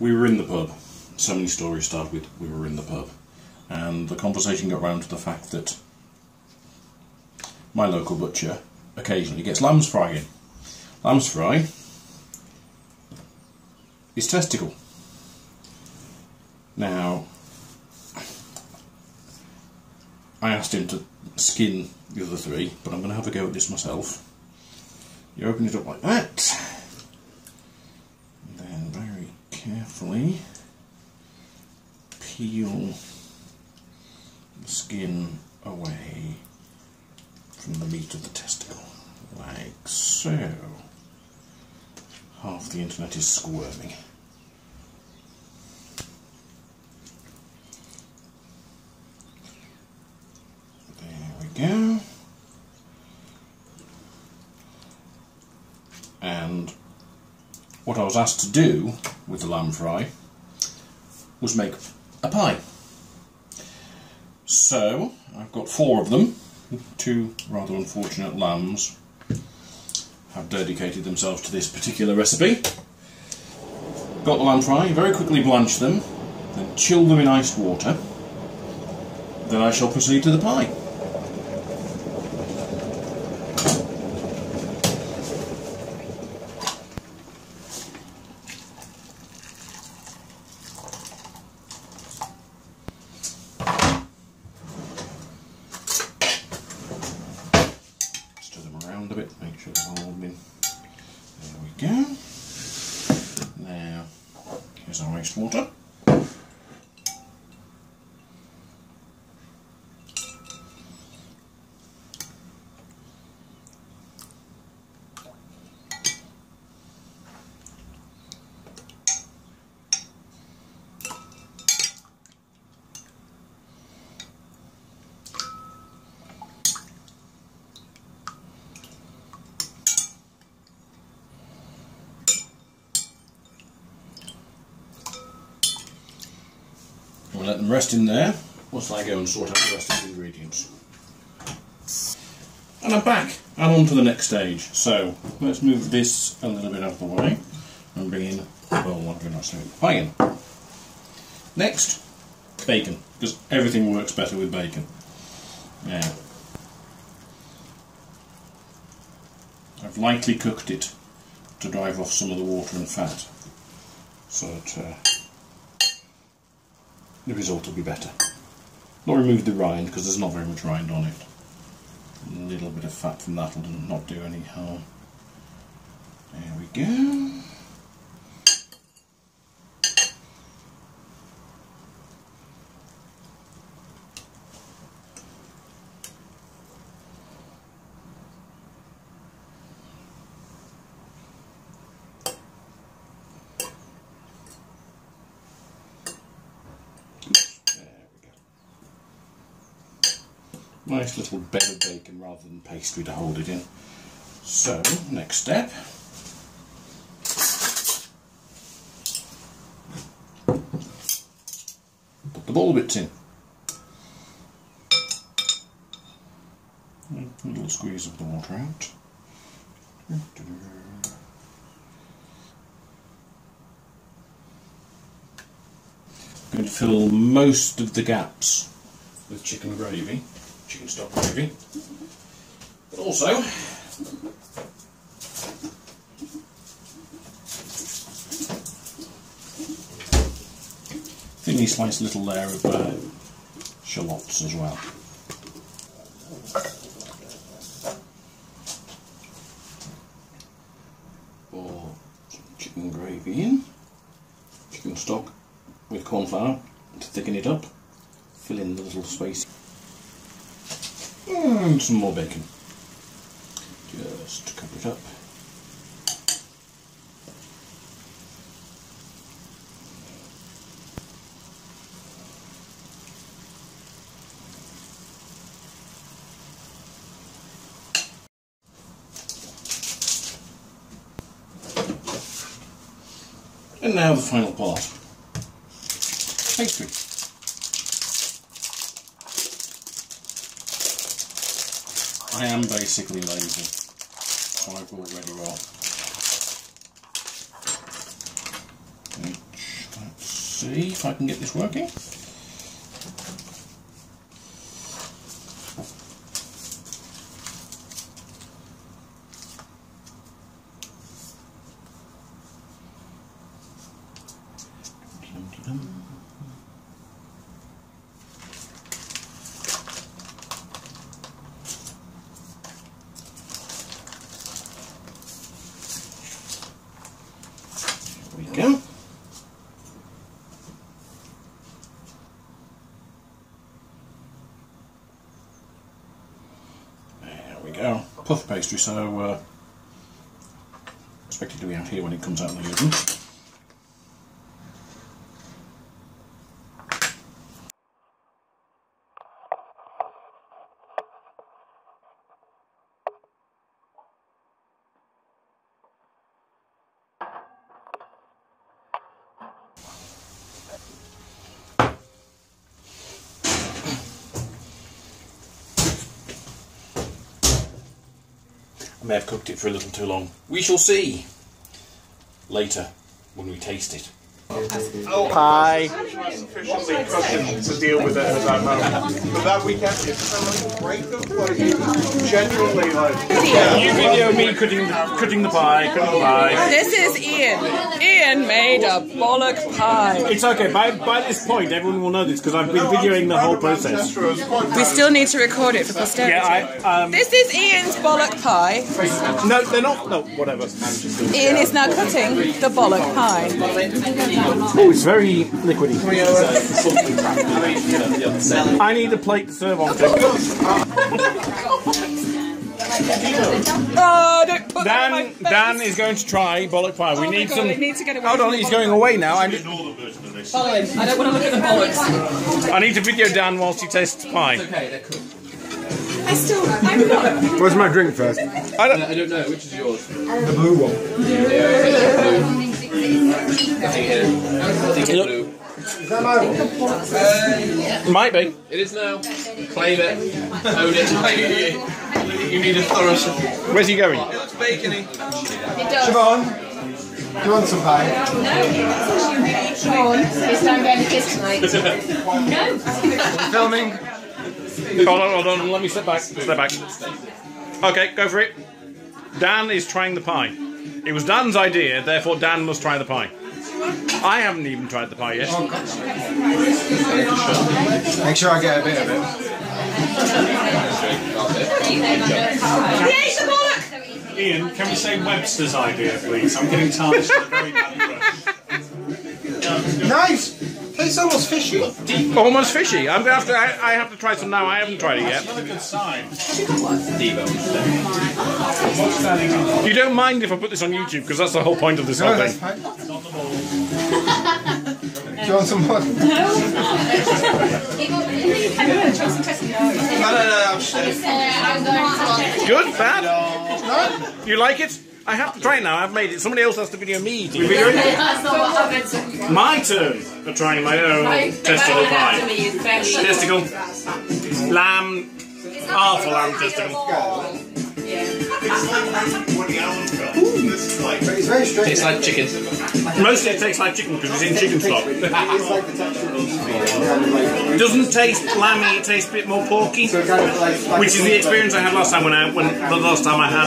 We were in the pub. So many stories start with we were in the pub, and the conversation got round to the fact that my local butcher occasionally gets lamb's fry in. Lamb's fry is testicle. Now, I asked him to skin the other three, but I'm going to have a go at this myself. You open it up like that, and then very carefully peel the skin away from the meat of the testicle, like so. Half the internet is squirming. Go, and what I was asked to do with the lamb fry was make a pie. So I've got four of them. Two rather unfortunate lambs have dedicated themselves to this particular recipe. Got the lamb fry, very quickly blanch them, then chill them in iced water. Then I shall proceed to the pie. Make sure they're all in. There we go. Now, here's our iced water. Let them rest in there whilst I go and sort out the rest of the ingredients. And I'm back, and on to the next stage. So let's move this a little bit out of the way and bring in the bowl I'm going to pie in. Next, bacon, because everything works better with bacon. Now, I've lightly cooked it to drive off some of the water and fat, so that the result will be better. Not remove the rind, because there's not very much rind on it. A little bit of fat from that will not do any harm. There we go. Nice little bed of bacon rather than pastry to hold it in. So, next step. Put the ball bits in. A little squeeze of the water out. I'm going to fill most of the gaps with chicken gravy. Chicken stock gravy, but also thinly sliced little layer of shallots as well. Pour some chicken gravy in, chicken stock with corn flour to thicken it up, fill in the little space. And some more bacon. Just cover it up. And now the final part. Pastry. I am basically lazy, so I've already rolled. see if I can get this working. Puff pastry, so expected to be out here when it comes out in the oven. I may have cooked it for a little too long. We shall see later when we taste it. Hi. To deal with it at that moment. But that weekend is so great that generally like you video me cutting the pie. This is Ian. Ian made a bollock pie. It's okay. By this point, everyone will know this because I've been videoing the whole process. We still need to record it for posterity. Yeah, this is Ian's bollock pie. No, they're not. No, whatever. Ian is now cutting the bollock pie. Oh, it's very liquidy. I need a plate to serve on. Oh, don't put Dan, my face. Dan is going to try bollock pie. We need some. Hold on, he's going away now. I don't want to look at the bollocks. I need to video Dan whilst he tastes pie. It's okay, they're cool. I'm not. Where's my drink first? I don't know. Which is yours? The blue one. I think it's blue. Is that my one? Might be. It is now. Claim it. Own it. You need a thorough. Where's he going? It looks bacony. Siobhan, do you want some pie? No. Siobhan, it's time going to kiss tonight. No. Filming. Hold on, let me step back. Okay, go for it. Dan is trying the pie. It was Dan's idea, therefore Dan must try the pie. I haven't even tried the pie yet. Make sure I get a bit of it. Yay, the bollock! Ian, can we say Webster's idea, please? I'm getting tarnished with a very bad brush. Nice! It's almost fishy. Almost fishy. I'm gonna have to. I have to try some now. I haven't tried it yet. That's not a good sign. You don't mind if I put this on YouTube because that's the whole point of this whole thing. Do you want some more? No. Good, bad. No. You like it? I have to try it now. I've made it. Somebody else has to video me eating. It. My turn for trying my own testicle pie. Testicle. Lamb. Awful lamb testicle. Yeah. Tastes like chicken. Mostly it tastes like chicken because it's in chicken stock. It doesn't taste lammy, it tastes a bit more porky. Which is the experience I had last time when I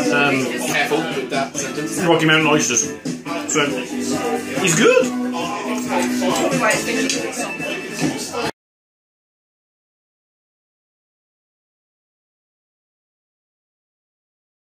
had Rocky Mountain Oysters. So it's good.